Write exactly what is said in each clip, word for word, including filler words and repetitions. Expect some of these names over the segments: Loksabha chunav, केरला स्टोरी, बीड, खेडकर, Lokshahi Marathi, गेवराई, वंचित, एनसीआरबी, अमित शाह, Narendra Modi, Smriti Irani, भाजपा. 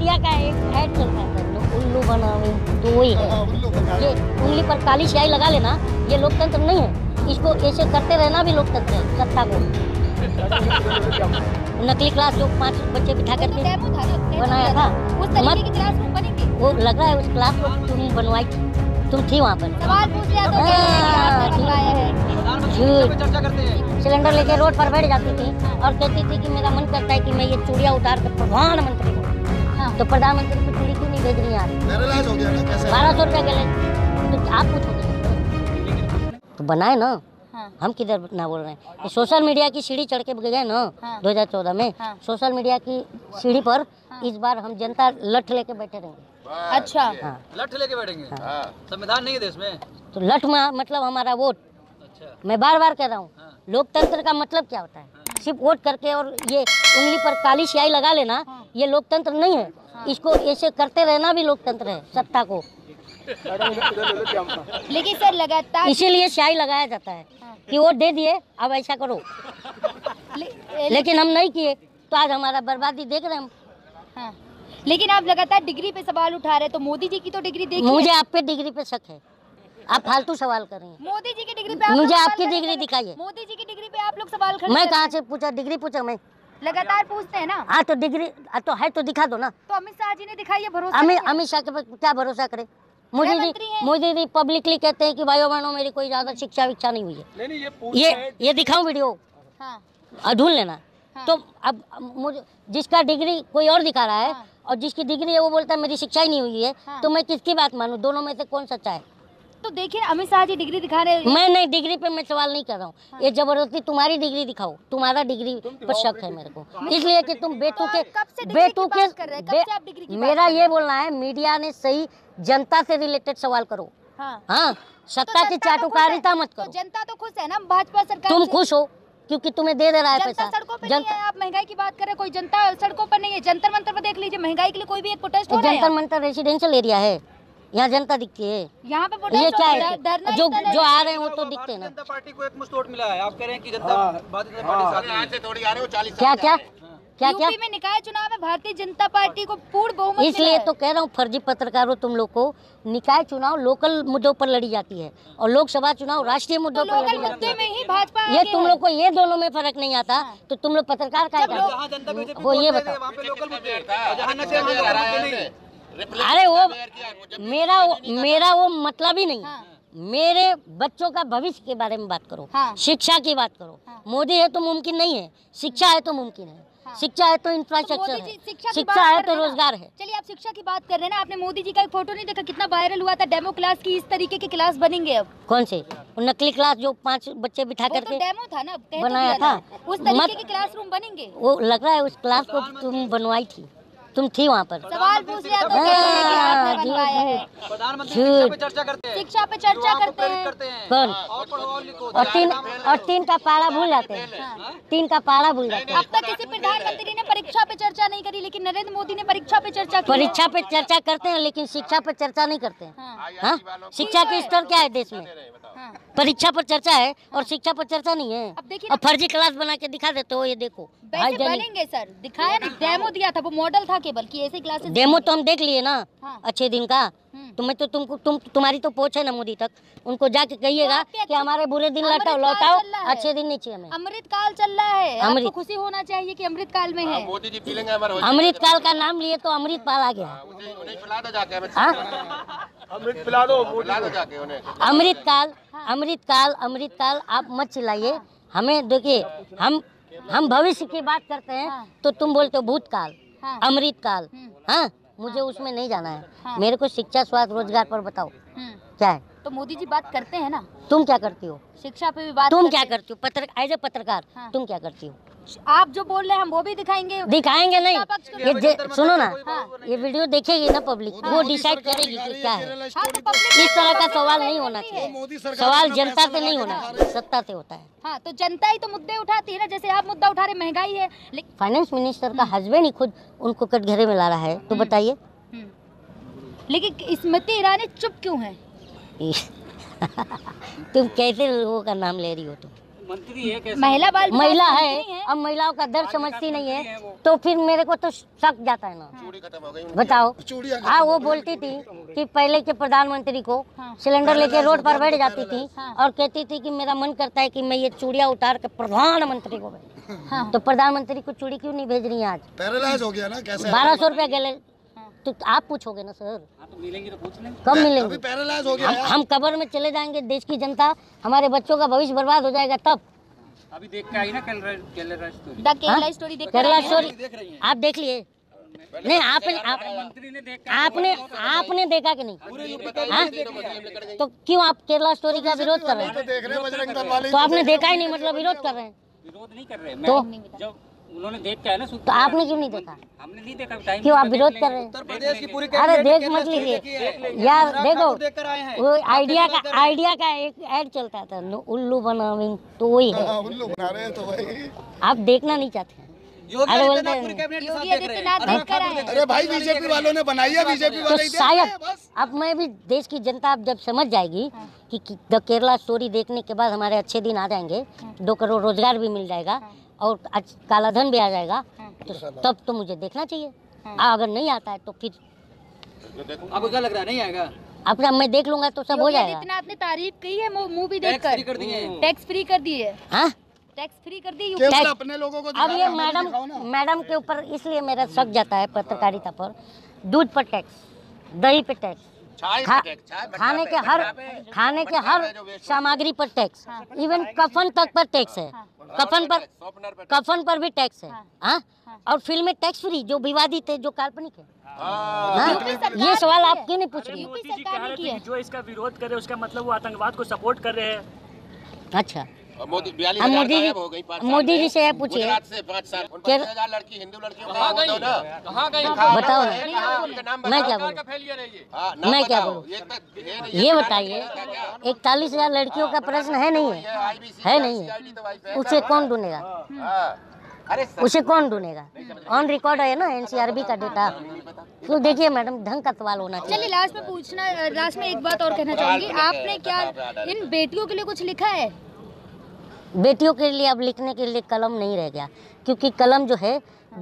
बिटिया का एक ऐड चलता है उल्लू बनावे, तो वही है ये उंगली पर काली स्याही लगा लेना, ये लोकतंत्र नहीं है। इसको ऐसे करते रहना भी लोकतंत्र है सत्ता को। नकली क्लास जो पांच बच्चे बिठा करके बनाया था मत, वो लग रहा है उस क्लास को तुम बनवाई, तुम थी वहाँ पर। सिलेंडर लेके रोड पर बैठ जाती थी और कहती थी कि मेरा मन करता है कि मैं ये चूड़िया उतार कर प्रधानमंत्री को, तो प्रधानमंत्री को चूड़ी क्यों नहीं भेज रही आप? बारह सौ रुपया गले तो आप पूछोगे तो बनाए ना। हाँ। हम किधर ना बोल रहे हैं, सोशल मीडिया की सीढ़ी चढ़ के गए ना। हाँ। दो हज़ार चौदह में। हाँ। सोशल मीडिया की सीढ़ी पर। हाँ। इस बार हम जनता लठ लेके बैठे रहेंगे। अच्छा। हाँ। लठ लेके बैठेंगे। हाँ। संविधान नहीं है देश में तो लठ मतलब हमारा वोट। अच्छा। मैं बार बार कह रहा हूँ। हाँ। लोकतंत्र का मतलब क्या होता है? हाँ। सिर्फ वोट करके और ये उंगली पर काली स्याही लगा लेना, ये लोकतंत्र नहीं है। इसको ऐसे करते रहना भी लोकतंत्र है सत्ता को। लेकिन सर लगातार इसीलिए स्याही लगाया जाता है कि वो दे दिए अब ऐसा करो, ले, लेकिन हम नहीं किए तो आज हमारा बर्बादी देख रहे हम। हाँ। लेकिन आप लगातार डिग्री पे सवाल उठा रहे, तो मोदी जी की तो डिग्री देखिए। मुझे आप पे डिग्री पे शक है, आप फालतू सवाल कर रहे हैं। मोदी जी की डिग्री पे मुझे आपकी डिग्री दिखाइए। मोदी जी की डिग्री पे आप लोग सवाल कर रहे हैं। मैं कहाँ से पूछा डिग्री पूछा? मैं लगातार पूछते हैं ना। हाँ तो डिग्री तो है तो दिखा दो ना। तो अमित शाह जी ने दिखाई है, भरोसा अमित शाह के क्या भरोसा करे? मोदी जी मोदी जी पब्लिकली कहते हैं कि भाइयों बहनों मेरी कोई ज्यादा शिक्षा विक्षा नहीं हुई है। नहीं, नहीं, ये पूछ ये, ये दिखाऊं वीडियो? हाँ। ढूंढ लेना। हाँ। तो अब मुझे जिसका डिग्री कोई और दिखा रहा है। हाँ। और जिसकी डिग्री है वो बोलता है मेरी शिक्षा ही नहीं हुई है। हाँ। तो मैं किसकी बात मानूं? दोनों में से कौन सच्चा है? तो देखिए अमित शाह जी डिग्री दिखा रहे हैं। मैं नहीं, डिग्री पे मैं सवाल नहीं कर रहा हूँ। हाँ। ये जबरदस्ती तुम्हारी डिग्री दिखाओ, तुम्हारा डिग्री पर शक है मेरे को, इसलिए कि तुम बेतुके बेतुके मेरा ये बोलना है मीडिया ने सही जनता से रिलेटेड सवाल करो। हाँ, हाँ। सत्ता तो की चाटुकारिता मत करो। तो जनता तो खुश है ना भाजपा सरकार, तुम खुश हो क्योंकि तुम्हें दे दे रहा है पैसा। सड़कों पर जनता आप महंगाई की बात करें, कोई जनता सड़कों पर नहीं है। जंतर मंतर पर देख लीजिए, महंगाई के लिए कोई भी एक प्रोटेस्ट हो रहा है। जंतर मंतर रेसिडेंशियल एरिया है, यहाँ जनता दिखती है। यहाँ पे ये क्या है जो जो आ रहे हैं वो तो दिखते हैं। जनता पार्टी को एक मुश्त वोट मिला है, आप कह रहे हैं कि जनता क्या क्या क्या क्या में निकाय चुनाव में भारतीय जनता पार्टी को पूर्ण बहुमत, इसलिए तो कह रहा हूँ फर्जी पत्रकारों तुम लोग को निकाय चुनाव लोकल मुद्दों पर लड़ी जाती है और लोकसभा चुनाव राष्ट्रीय मुद्दों तो पर लड़ी जाती है। में ही भाजपा ये तुम लोग को ये दोनों में फर्क नहीं आता तो तुम लोग पत्रकार का वो ये बताओ। अरे वो मेरा मेरा वो मतलब ही नहीं। हाँ। मेरे बच्चों का भविष्य के बारे में बात करो। हाँ। शिक्षा की बात करो। हाँ। मोदी है तो मुमकिन नहीं है, शिक्षा है तो मुमकिन है। हाँ। शिक्षा है तो इंफ्रास्ट्रक्चर तो है, शिक्षा, शिक्षा है तो रोजगार है। चलिए आप शिक्षा की बात कर रहे हैं ना, आपने मोदी जी का एक फोटो नहीं देखा कितना वायरल हुआ था डेमो क्लास की? इस तरीके की क्लास बनेंगे अब कौन से नकली क्लास जो पांच बच्चे बिठा करके डेमो था ना बनाया था, उस तरीके के क्लास रूम बनेंगे। वो लग रहा है उस क्लास को तुम बनवाई थी, तुम थी वहाँ पर। सवाल पूछ लिया तो प्रधानमंत्री चर्चा करते हैं, शिक्षा पे चर्चा करते हैं कौन? और तीन और तीन का पारा भूल जाते हैं, तीन का पारा भूल जाते हैं। अब तक किसी प्रधानमंत्री ने परीक्षा पे चर्चा नहीं करी, लेकिन नरेंद्र मोदी ने परीक्षा पे चर्चा की। परीक्षा पे चर्चा करते हैं लेकिन शिक्षा पे चर्चा नहीं करते हैं। शिक्षा के स्तर क्या है देश में? परीक्षा पर चर्चा है और शिक्षा पर चर्चा नहीं है। अब देखिए फर्जी क्लास बना के दिखा देते हो। ये देखो बनेंगे सर, दिखाया ना डेमो दिया था, वो मॉडल था केवल कि ऐसे क्लासेस। डेमो तो हम देख लिए ना। हाँ। अच्छे दिन का तुम्हें तो तुमको तुम तुम्हारी तो पहुंच है ना मोदी तक, उनको जाके कहिएगा कि हमारे बुरे दिन लौटाओ लौटाओ अच्छे दिन नहीं चाहिए हमें। अमृत काल चल रहा है, आपको खुशी होना चाहिए कि अमृत काल में है। मोदी जी पी लेंगे हमारा अमृत काल का नाम लिए तो अमृत पाल आ गया। अमृत काल अमृत काल अमृत काल आप मत चिल्लाइए हमें। देखिए हम हम भविष्य की बात करते हैं तो तुम बोलते हो भूतकाल अमृत काल। हाँ मुझे उसमें नहीं जाना है, मेरे को शिक्षा स्वास्थ्य रोजगार पर बताओ क्या है। तो मोदी जी बात करते हैं ना, तुम क्या करती हो? शिक्षा पे भी बात तुम क्या करती हो? पत्र एज ए पत्रकार तुम क्या करती हो? आप जो बोल रहे हैं हम वो भी दिखाएंगे। दिखाएंगे नहीं, ये सुनो ना। हाँ। ये वीडियो देखेगी ना पब्लिक, हाँ। वो डिसाइड करेगी कि क्या है। हाँ, तो इस तरह का सवाल नहीं होना चाहिए, सवाल जनता से नहीं होना चाहिए, सत्ता से होता है। हाँ तो जनता ही तो मुद्दे उठाती है ना, जैसे आप मुद्दा उठा रहे महंगाई है। फाइनेंस मिनिस्टर का हस्बैंड ही खुद उनको कटघरे में ला रहा है तो बताइए। लेकिन स्मृति ईरानी चुप क्यों है? तुम कैसे लोगों का नाम ले रही हो? तुम मंत्री है, महिला बाल महिला है, अब महिलाओं का दर्द समझती नहीं है, तो फिर मेरे को तो शक जाता है ना। बताओ, हाँ वो बोलती थी कि पहले के प्रधानमंत्री को सिलेंडर लेके रोड पर बैठ जाती थी और कहती थी कि मेरा मन करता है कि मैं ये चूड़िया उतार के प्रधानमंत्री को भेज, तो प्रधानमंत्री को चूड़ी क्यों नहीं भेज रही है आज? पैरालाइज हो गया ना, कैसे बारह सौ रुपया गले, तो आप पूछोगे ना सर, तो मिलेंगे तो पूछ लेंगे, कब मिलेंगे? पैरालाइज हो गया, हम, हम कब्र में चले जाएंगे, देश की जनता, हमारे बच्चों का भविष्य बर्बाद हो जाएगा। तब अभी देख के आई ना केरला स्टोरी, केरला स्टोरी देख केरला स्टोरी देख रही है आप, देख लिए नहीं आपने, आपने आपने देखा कि नहीं? तो क्यों आप केरला स्टोरी का विरोध कर रहे हैं? तो आपने देखा ही नहीं, मतलब विरोध कर रहे हैं, विरोध नहीं कर रहे तो उन्होंने देख है ना, तो आपने क्यों नहीं देखा? हमने नहीं देखा, टाइम क्यों आप विरोध कर रहे हैं? उत्तर प्रदेश की पूरी, अरे देख मत लीजिए यार, देखो वो आइडिया का आइडिया का एक ऐड चलता था, उल्लू बनावेंगे, तो वही है, उल्लू बना रहे हैं, तो वही आप देखना नहीं चाहते। अरे भाई बीजेपी वालों ने बनाई है, बीजेपी वाले शायद, अब मैं भी देश की जनता अब जब समझ जाएगी कि द केरला स्टोरी देखने के बाद हमारे अच्छे दिन आ जाएंगे, दो करोड़ रोजगार भी मिल जाएगा और आज कालाधन भी आ जाएगा, तो तब तो मुझे देखना चाहिए। अगर नहीं आता है तो फिर आपको क्या लग रहा है नहीं आएगा? अब मैं देख लूंगा तो सब हो जाएगा। इतना आपने तारीफ की है, मूवी देखकर टैक्स फ्री कर दी है, टैक्स फ्री कर दी अपने लोगों को। अब ये मैडम मैडम के ऊपर इसलिए मेरा शक जाता है पत्रकारिता पर, दूध पर टैक्स, दही पे टैक्स, खाने के हर खाने के हर सामग्री पर टैक्स, इवन कफन तक पर टैक्स है, कफन पर कफन पर भी टैक्स है, हाँ, और फिल्में टैक्स फ्री जो विवादित है, जो काल्पनिक है, ये सवाल आप क्यों नहीं पूछ रहे? जो इसका विरोध करे उसका मतलब वो आतंकवाद को सपोर्ट कर रहे हैं। अच्छा, मोदी मोदी जी से पूछिए, लड़की हिंदू लड़कियों का बताओ, मैं क्या बोलूं, मैं क्या बोलूं, ये बताइए, इकतालीस हजार लड़कियों का प्रश्न है नहीं है, है नहीं है, उसे कौन ढूंढेगा? उसे कौन ढूंढेगा? ऑन रिकॉर्ड है ना एनसीआरबी का डेटा। तो देखिए मैडम, ढंग का सवाल होना चाहिए। चलिए लास्ट में पूछना, लास्ट में एक बात और कहना चाहूंगी, आपने क्या इन बेटियों के लिए कुछ लिखा है? बेटियों के लिए अब लिखने के लिए कलम नहीं रह गया, क्योंकि कलम जो है,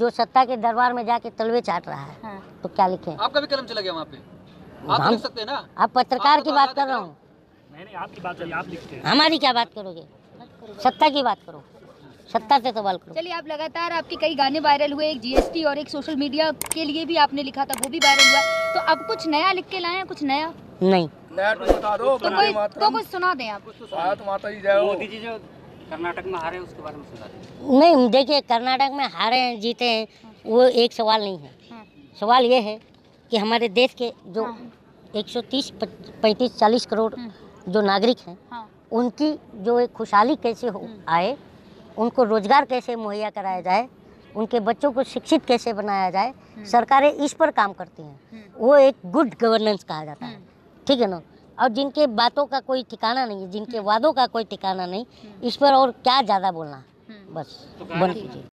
जो सत्ता के दरबार में जाके तलवे चाट रहा है, हाँ। तो क्या लिखें? आपका भी कलम चला गया वहाँ पे, आप लिख सकते हैं ना, आप पत्रकार की बात कर रहा हूँ, आपकी बात आप लिखते हैं, हमारी क्या बात करोगे? सत्ता की बात करो, सत्ता से सवाल करो। चलिए, आप लगातार, आपके कई गाने वायरल हुए, एक जीएसटी और एक सोशल मीडिया के लिए भी आपने लिखा था, वो भी वायरल हुआ, तो अब कुछ नया लिख के लाए हैं? कुछ नया नहीं, तो कुछ सुना दें आप। कर्नाटक में हारे, उसके बारे में सुना नहीं? देखिए, कर्नाटक में हारे हैं, जीते हैं, वो एक सवाल नहीं है, सवाल ये है कि हमारे देश के जो एक सौ तीस पैंतीस चालीस करोड़ जो नागरिक हैं, उनकी जो एक खुशहाली कैसे हो आए, उनको रोजगार कैसे मुहैया कराया जाए, उनके बच्चों को शिक्षित कैसे बनाया जाए, सरकारें इस पर काम करती हैं, वो एक गुड गवर्नेंस कहा जाता है, ठीक है ना। और जिनके बातों का कोई ठिकाना नहीं है, जिनके वादों का कोई ठिकाना नहीं, इस पर और क्या ज़्यादा बोलना, बस बंद कीजिए।